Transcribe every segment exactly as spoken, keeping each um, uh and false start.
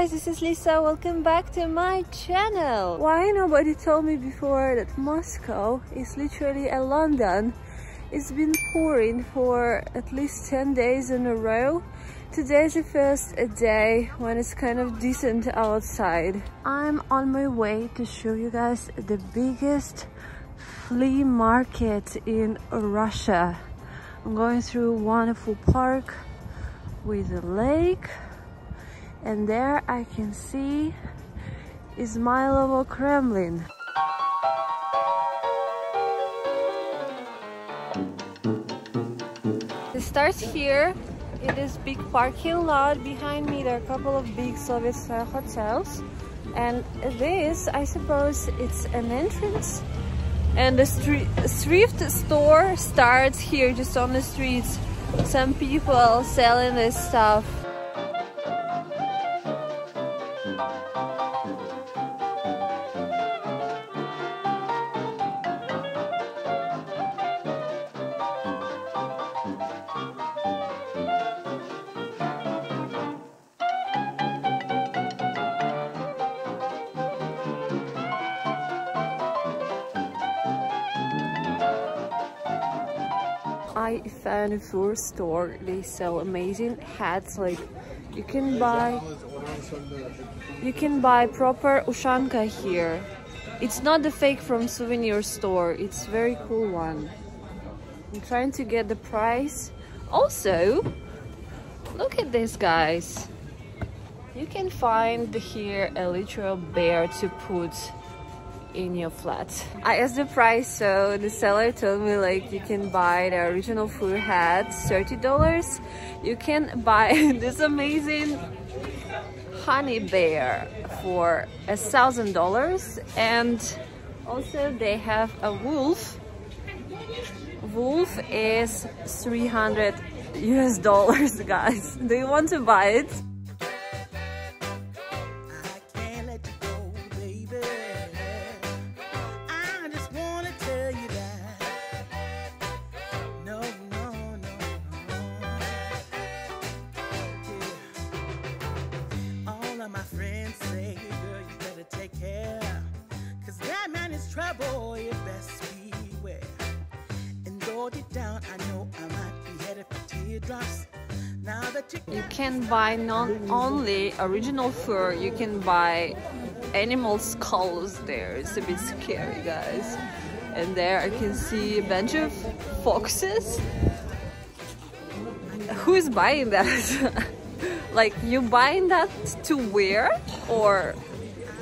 guys, this is Lisa. Welcome back to my channel. Why nobody told me before that Moscow is literally a London? It's been pouring for at least ten days in a row. Today is the first day when it's kind of decent outside. I'm on my way to show you guys the biggest flea market in Russia. I'm going through a wonderful park with a lake, and there I can see Izmailovsky Kremlin. It starts here in this big parking lot. Behind me there are a couple of big Soviet style hotels, and this, I suppose, it's an entrance. And the thrift store starts here, just on the streets. Some people selling this stuff. I found a fur store. They sell amazing hats. Like you can buy, you can buy proper ushanka here. It's not the fake from souvenir store. It's very cool one. I'm trying to get the price. Also, look at this, guys. You can find here a literal bear to put in your flat. I asked the price, so the seller told me like you can buy the original fur hat, thirty dollars. You can buy this amazing honey bear for a thousand dollars, and also they have a wolf. Wolf is three hundred U S dollars, guys. Do you want to buy it? You can buy not only original fur, you can buy animal skulls there. It's a bit scary, guys. And there I can see a bunch of foxes. Who is buying that? Like, you buying that to wear or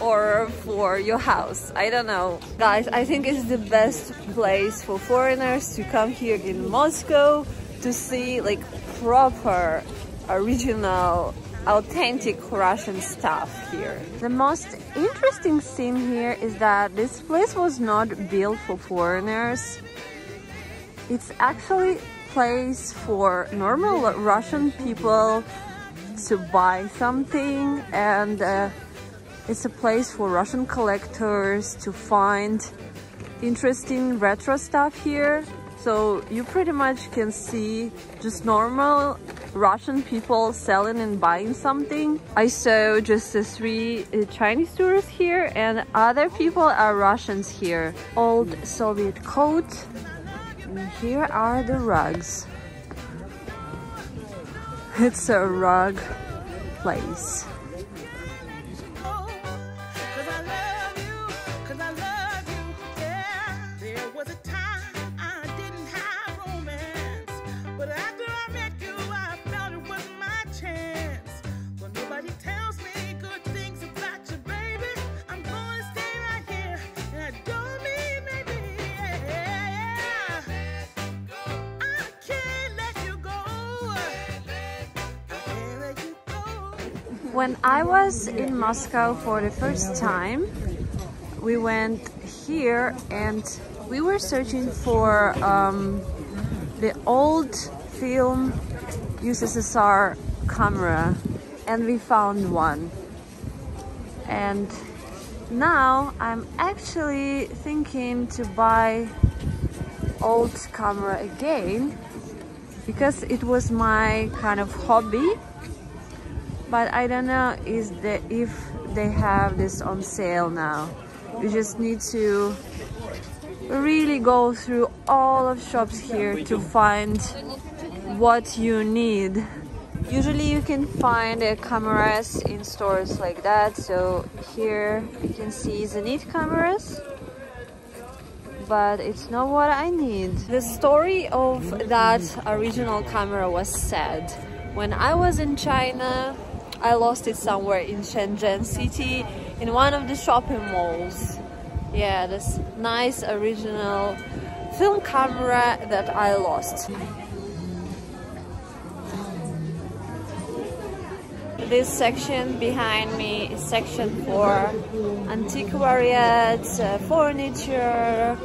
or for your house? I don't know. Guys, I think it's the best place for foreigners to come here in Moscow to see like proper, original, authentic Russian stuff here. The most interesting thing here is that this place was not built for foreigners. It's actually a place for normal Russian people to buy something, and uh, it's a place for Russian collectors to find interesting retro stuff here. So you pretty much can see just normal Russian people selling and buying something. I saw just the three Chinese tourists here, and other people are Russians here. Old Soviet coat, and here are the rugs. It's a rug place. When I was in Moscow for the first time, we went here and we were searching for um, the old film U S S R camera, and we found one. And now I'm actually thinking to buy old camera again, because it was my kind of hobby. but I don't know is the, if they have this on sale now. You just need to really go through all of shops here to find what you need. Usually you can find uh, cameras in stores like that, so here you can see Zenith cameras, but it's not what I need. The story of that original camera was sad. When I was in China, I lost it somewhere in Shenzhen city, in one of the shopping malls. Yeah, this nice original film camera that I lost. This section behind me is section for antiquariat, uh, furniture,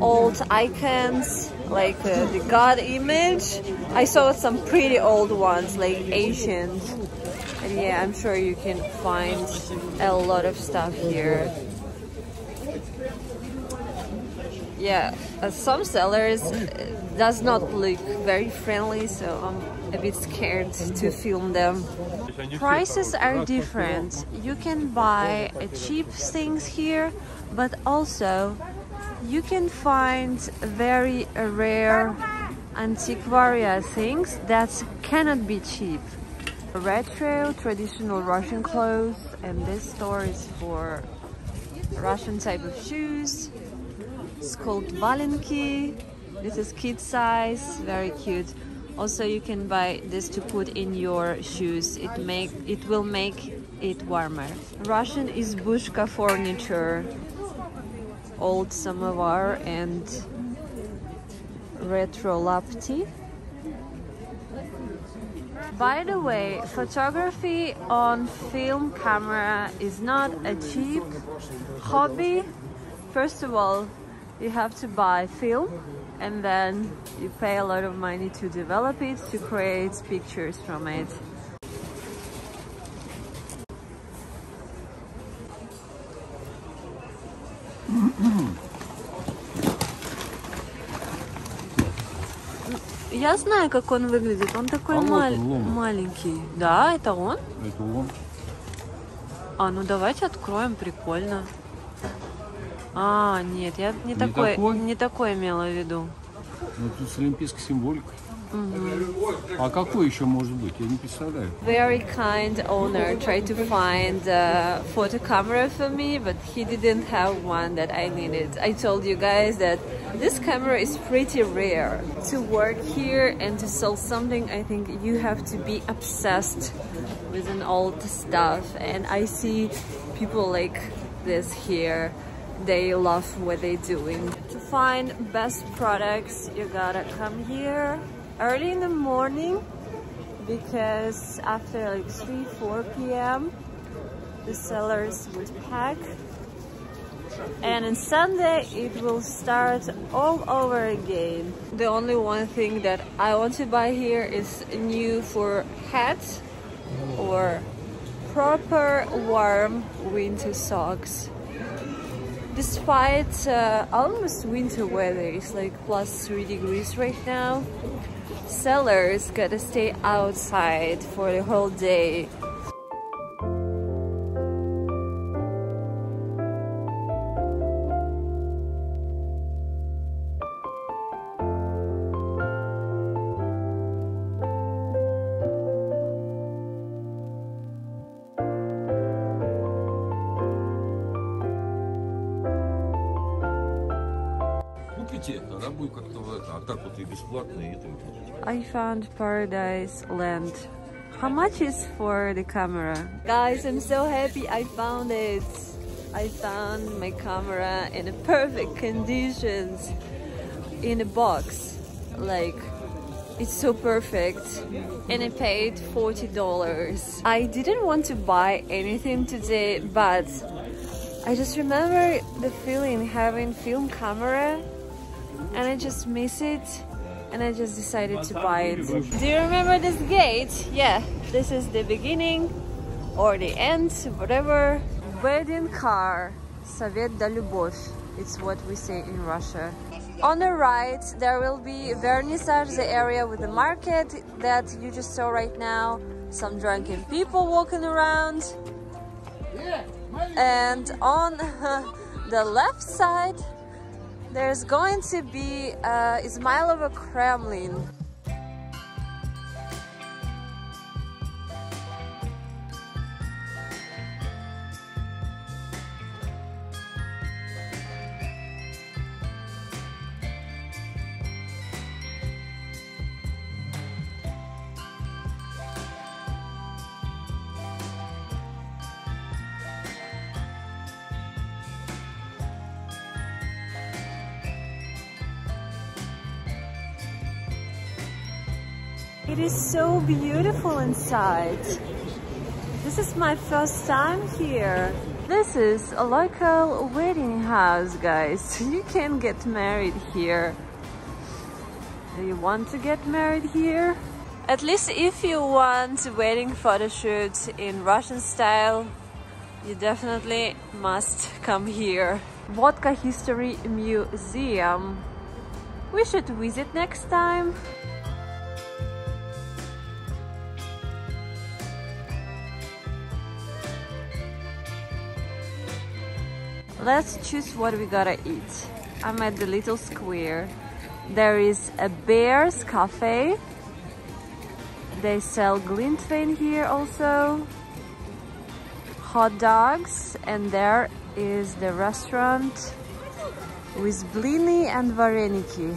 old icons, like uh, the god image. I saw some pretty old ones, like ancient. And yeah, I'm sure you can find a lot of stuff here. Yeah, uh, some sellers uh, does not look very friendly, so I'm a bit scared to film them. Prices are different. You can buy cheap things here, but also you can find very rare antiquaria things that cannot be cheap. Retro, traditional Russian clothes, and this store is for Russian type of shoes. It's called valenki. This is kid size, very cute. Also, you can buy this to put in your shoes. It make it will make it warmer. Russian is bushka furniture, old samovar and retro lapti. By the way, photography on film camera is not a cheap hobby. First of all, you have to buy film, and then you pay a lot of money to develop it, to create pictures from it. Я знаю, как он выглядит. Он такой маленький. Да, это он? Это он. А, ну давайте откроем, прикольно. А, нет, я не, не, такой, такой? не такой имела в виду. Ну, тут с олимпийской символикой. Mm-hmm. А какой еще может быть? Я не представляю. Very kind owner tried to find a photo camera for me, but he didn't have one that I needed. I told you guys that this camera is pretty rare. To work here and to sell something, I think you have to be obsessed with an old stuff. And I see people like this here. They love what they're doing. To find best products, you gotta come here early in the morning, because after like three, four p m the sellers would pack, and on Sunday it will start all over again. The only one thing that I want to buy here is new for hats or proper warm winter socks. Despite uh, almost winter weather, it's like plus three degrees right now, sellers gotta stay outside for the whole day. I found paradise land. How much is for the camera? Guys, I'm so happy I found it. I found my camera in a perfect conditions, in a box. Like, it's so perfect. And I paid forty dollars. I didn't want to buy anything today, but I just remember the feeling having film camera, and I just miss it, and I just decided to buy it. Do you remember this gate? Yeah, this is the beginning or the end, whatever. Wedding car, Savet da Lubov, it's what we say in Russia. On the right there will be vernissage, the area with the market that you just saw right now, some drunken people walking around. And on the left side, there's going to be uh, Izmailovsky Kremlin. It is so beautiful inside. This is my first time here. This is a local wedding house, guys. You can get married here. Do you want to get married here? At least if you want a wedding photo shoot in Russian style, you definitely must come here. Vodka History Museum. We should visit next time. Let's choose what we gotta eat. I'm at the little square. There is a bear's cafe. They sell glühwein here also. Hot dogs. And there is the restaurant with blini and varenyky.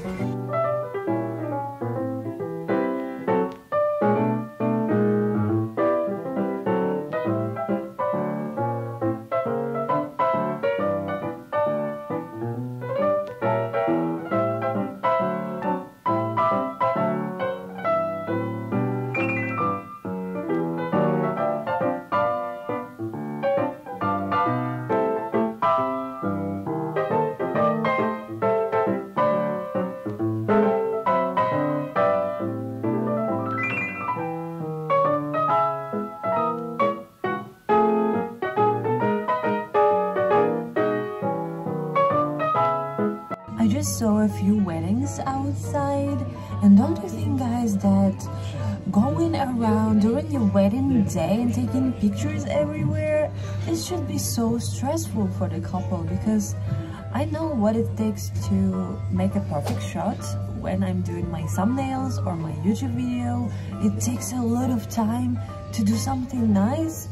I just saw a few weddings outside, and don't you think, guys, that going around during your wedding day and taking pictures everywhere, it should be so stressful for the couple, because I know what it takes to make a perfect shot when I'm doing my thumbnails or my YouTube video. It takes a lot of time to do something nice.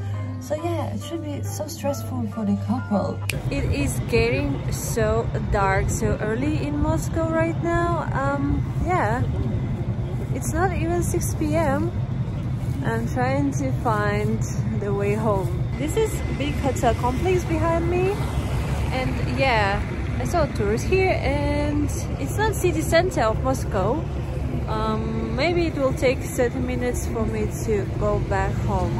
So yeah, it should be so stressful for the couple. It is getting so dark so early in Moscow right now. Um, yeah, it's not even six p m I'm trying to find the way home. This is big hotel complex behind me. And yeah, I saw tourists here, and it's not city center of Moscow. Um, maybe it will take thirty minutes for me to go back home.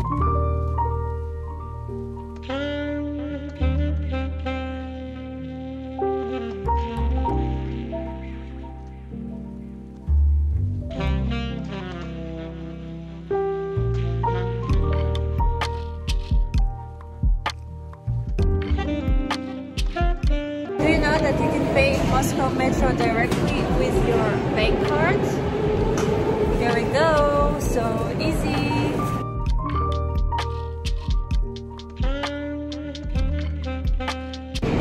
That you can pay Moscow Metro directly with your bank card. There we go, so easy.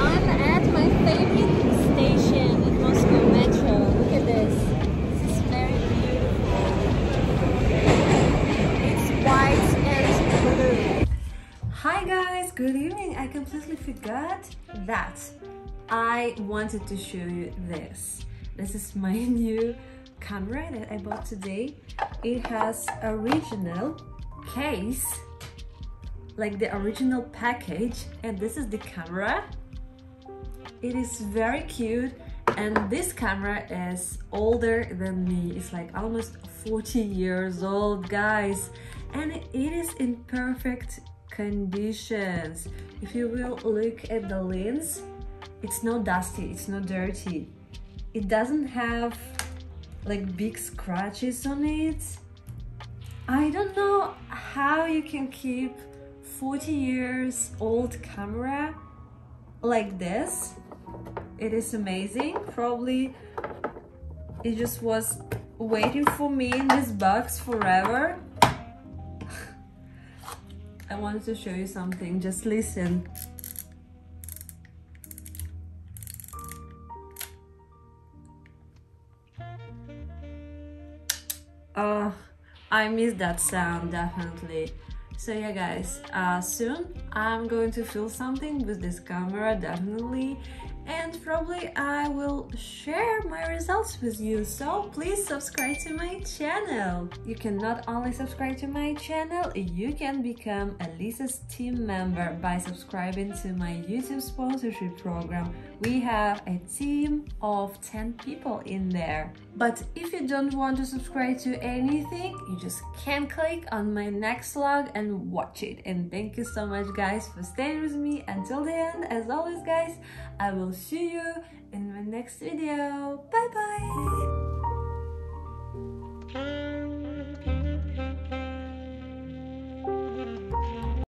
I'm at my favorite station in Moscow Metro. Look at this. This is very beautiful. It's white and blue. Hi guys, good evening. I completely forgot that I wanted to show you this. This is my new camera that I bought today. It has original case, like the original package, and this is the camera. It is very cute, and this camera is older than me. It's like almost forty years old, guys, and it is in perfect conditions. If you will look at the lens, it's not dusty, it's not dirty. It doesn't have like big scratches on it. I don't know how you can keep forty years old camera like this. It is amazing. Probably it just was waiting for me in this box forever. I wanted to show you something, just listen. Oh, I miss that sound, definitely. So yeah guys, uh, soon I'm going to film something with this camera, definitely. And probably I will share my results with you, so please subscribe to my channel. You can not only subscribe to my channel, you can become Elisa's team member by subscribing to my YouTube sponsorship program. We have a team of ten people in there. But if you don't want to subscribe to anything, you just can click on my next vlog and watch it. And thank you so much guys for staying with me until the end. As always guys, I will see you in my next video. Bye bye!